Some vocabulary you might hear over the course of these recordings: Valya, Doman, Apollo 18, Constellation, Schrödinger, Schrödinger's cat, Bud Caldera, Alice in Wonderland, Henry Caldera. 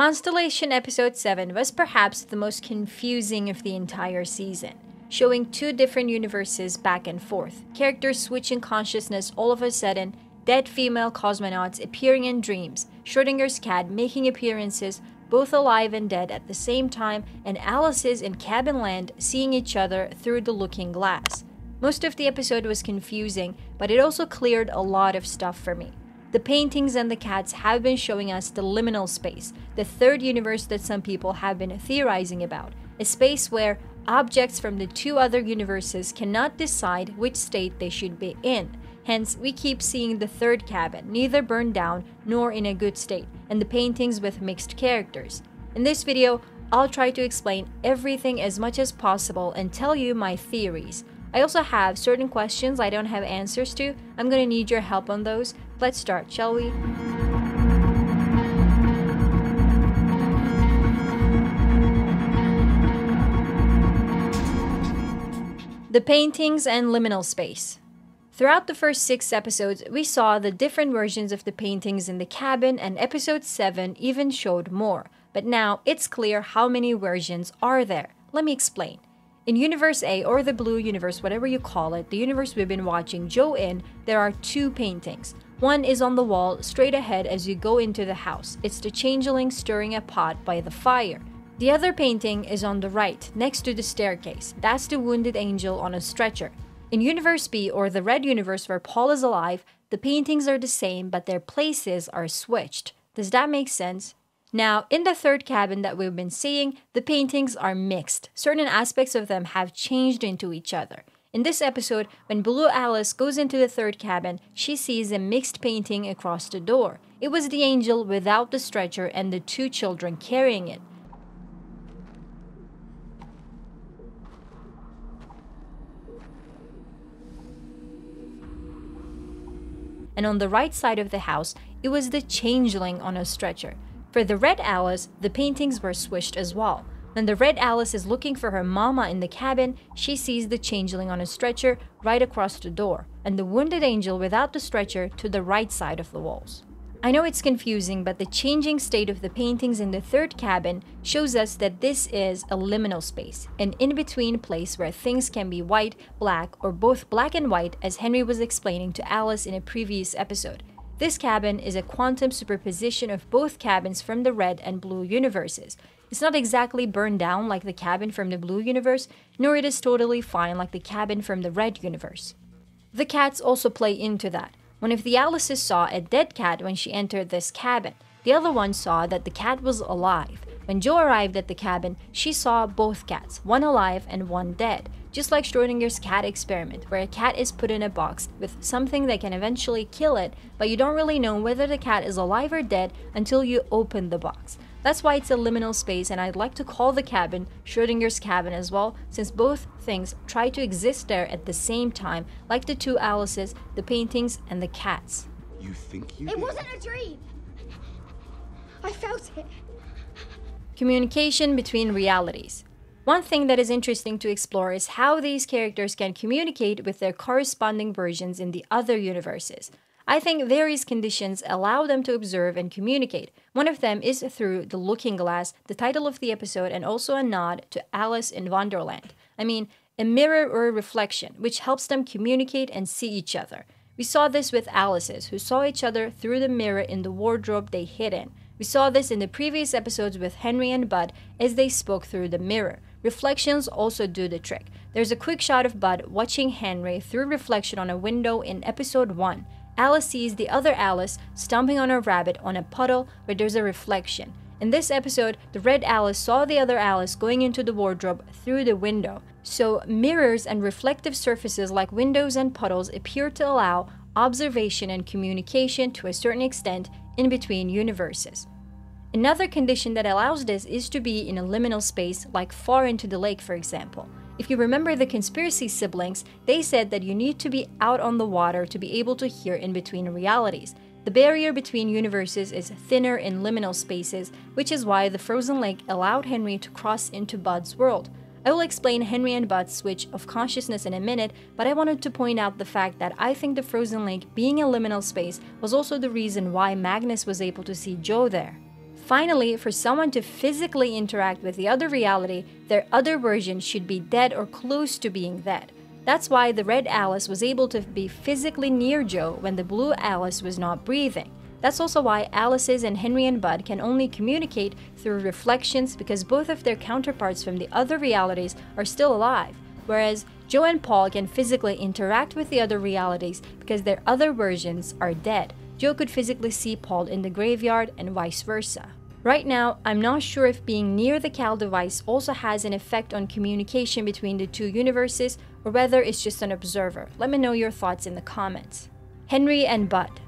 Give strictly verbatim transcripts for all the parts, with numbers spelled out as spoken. Constellation Episode seven was perhaps the most confusing of the entire season, showing two different universes back and forth, characters switching consciousness all of a sudden, dead female cosmonauts appearing in dreams, Schrödinger's cat making appearances, both alive and dead at the same time, and Alice's in Cabin Land seeing each other through the looking glass. Most of the episode was confusing, but it also cleared a lot of stuff for me. The paintings and the cats have been showing us the liminal space, the third universe that some people have been theorizing about, a space where objects from the two other universes cannot decide which state they should be in. Hence, we keep seeing the third cabin, neither burned down nor in a good state, and the paintings with mixed characters. In this video, I'll try to explain everything as much as possible and tell you my theories. I also have certain questions I don't have answers to. I'm gonna need your help on those. Let's start, shall we? The paintings and liminal space. Throughout the first six episodes, we saw the different versions of the paintings in the cabin, and episode seven even showed more. But now it's clear how many versions are there. Let me explain. In Universe A, or the Blue Universe, whatever you call it, the universe we've been watching Joe in, there are two paintings. One is on the wall straight ahead as you go into the house. It's the changeling stirring a pot by the fire. The other painting is on the right, next to the staircase. That's the wounded angel on a stretcher. In Universe B, or the Red Universe where Paul is alive, the paintings are the same, but their places are switched. Does that make sense? Now, in the third cabin that we've been seeing, the paintings are mixed. Certain aspects of them have changed into each other. In this episode, when Blue Alice goes into the third cabin, she sees a mixed painting across the door. It was the angel without the stretcher and the two children carrying it. And on the right side of the house, it was the changeling on a stretcher. For the Red Alice, the paintings were swished as well. When the Red Alice is looking for her mama in the cabin, she sees the changeling on a stretcher right across the door, and the wounded angel without the stretcher to the right side of the walls. I know it's confusing, but the changing state of the paintings in the third cabin shows us that this is a liminal space, an in-between place where things can be white, black, or both black and white, as Henry was explaining to Alice in a previous episode. This cabin is a quantum superposition of both cabins from the Red and Blue universes. It's not exactly burned down like the cabin from the Blue universe, nor it is totally fine like the cabin from the Red universe. The cats also play into that. One of the Alices saw a dead cat when she entered this cabin. The other one saw that the cat was alive. When Joe arrived at the cabin, she saw both cats, one alive and one dead. Just like Schrödinger's cat experiment, where a cat is put in a box with something that can eventually kill it, but you don't really know whether the cat is alive or dead until you open the box. That's why it's a liminal space, and I'd like to call the cabin Schrödinger's cabin as well, since both things try to exist there at the same time, like the two Alices, the paintings, and the cats. You think you It did. Wasn't a dream! I felt it! Communication between realities. One thing that is interesting to explore is how these characters can communicate with their corresponding versions in the other universes. I think various conditions allow them to observe and communicate. One of them is through the looking glass, the title of the episode, and also a nod to Alice in Wonderland. I mean, a mirror or a reflection, which helps them communicate and see each other. We saw this with Alice's, who saw each other through the mirror in the wardrobe they hid in. We saw this in the previous episodes with Henry and Bud as they spoke through the mirror. Reflections also do the trick. There's a quick shot of Bud watching Henry through reflection on a window in episode one. Alice sees the other Alice stomping on a rabbit on a puddle where there's a reflection. In this episode, the Red Alice saw the other Alice going into the wardrobe through the window. So mirrors and reflective surfaces like windows and puddles appear to allow observation and communication to a certain extent in between universes. Another condition that allows this is to be in a liminal space, like far into the lake, for example. If you remember the conspiracy siblings, they said that you need to be out on the water to be able to hear in between realities. The barrier between universes is thinner in liminal spaces, which is why the frozen lake allowed Henry to cross into Bud's world. I will explain Henry and Bud's switch of consciousness in a minute, but I wanted to point out the fact that I think the frozen lake being a liminal space was also the reason why Magnus was able to see Joe there. Finally, for someone to physically interact with the other reality, their other version should be dead or close to being dead. That's why the Red Alice was able to be physically near Joe when the Blue Alice was not breathing. That's also why Alice's and Henry and Bud can only communicate through reflections, because both of their counterparts from the other realities are still alive, whereas Joe and Paul can physically interact with the other realities because their other versions are dead. Joe could physically see Paul in the graveyard and vice versa. Right now, I'm not sure if being near the Cal device also has an effect on communication between the two universes, or whether it's just an observer. Let me know your thoughts in the comments. Henry and Bud.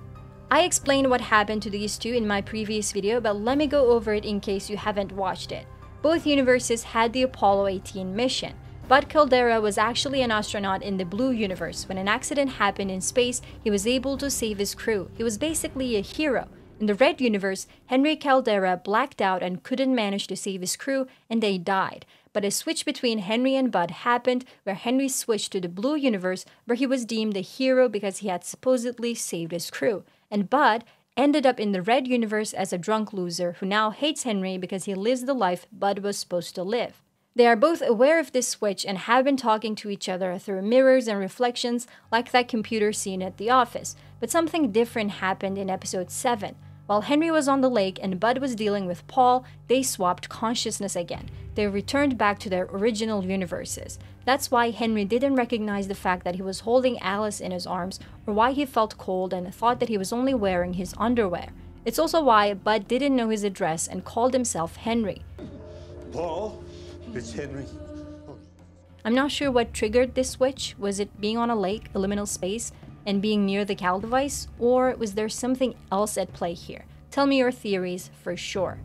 I explained what happened to these two in my previous video, but let me go over it in case you haven't watched it. Both universes had the Apollo eighteen mission. Bud Caldera was actually an astronaut in the Blue Universe. When an accident happened in space, he was able to save his crew. He was basically a hero. In the Red Universe, Henry Caldera blacked out and couldn't manage to save his crew, and they died. But a switch between Henry and Bud happened, where Henry switched to the Blue Universe, where he was deemed a hero because he had supposedly saved his crew. And Bud ended up in the Red Universe as a drunk loser who now hates Henry because he lives the life Bud was supposed to live. They are both aware of this switch and have been talking to each other through mirrors and reflections, like that computer scene at the office. But something different happened in episode seven. While Henry was on the lake and Bud was dealing with Paul, they swapped consciousness again. They returned back to their original universes. That's why Henry didn't recognize the fact that he was holding Alice in his arms, or why he felt cold and thought that he was only wearing his underwear. It's also why Bud didn't know his address and called himself Henry. Paul, it's Henry. I'm not sure what triggered this switch. Was it being on a lake, liminal space, and being near the Cal device, or was there something else at play here? Tell me your theories for sure.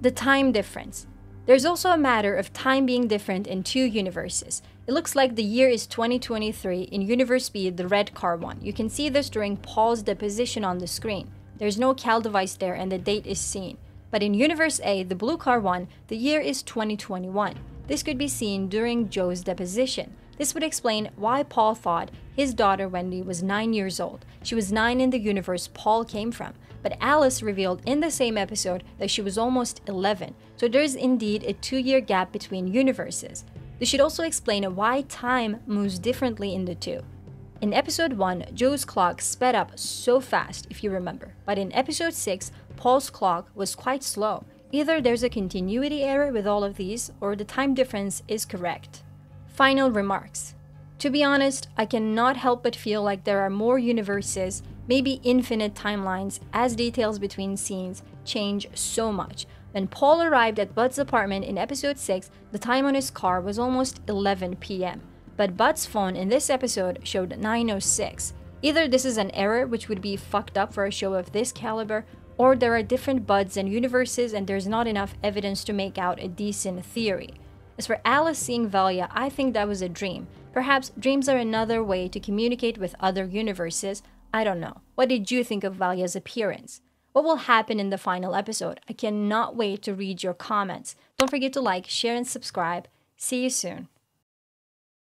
The time difference. There's also a matter of time being different in two universes. It looks like the year is twenty twenty-three in Universe B, the red car one. You can see this during Paul's deposition on the screen. There's no Cal device there and the date is seen. But in Universe A, the blue car one, the year is twenty twenty-one. This could be seen during Joe's deposition. This would explain why Paul thought his daughter Wendy was nine years old. She was nine in the universe Paul came from, but Alice revealed in the same episode that she was almost eleven, so there is indeed a two-year gap between universes. This should also explain why time moves differently in the two. In episode one, Joe's clock sped up so fast, if you remember, but in episode six, Paul's clock was quite slow. Either there's a continuity error with all of these, or the time difference is correct. Final remarks. To be honest, I cannot help but feel like there are more universes, maybe infinite timelines, as details between scenes change so much. When Paul arrived at Bud's apartment in episode six, the time on his car was almost eleven p m, but Bud's phone in this episode showed nine oh six. Either this is an error, which would be fucked up for a show of this caliber, or there are different Buds and universes and there's not enough evidence to make out a decent theory. As for Alice seeing Valya, I think that was a dream. Perhaps dreams are another way to communicate with other universes. I don't know. What did you think of Valya's appearance? What will happen in the final episode? I cannot wait to read your comments. Don't forget to like, share, and subscribe. See you soon.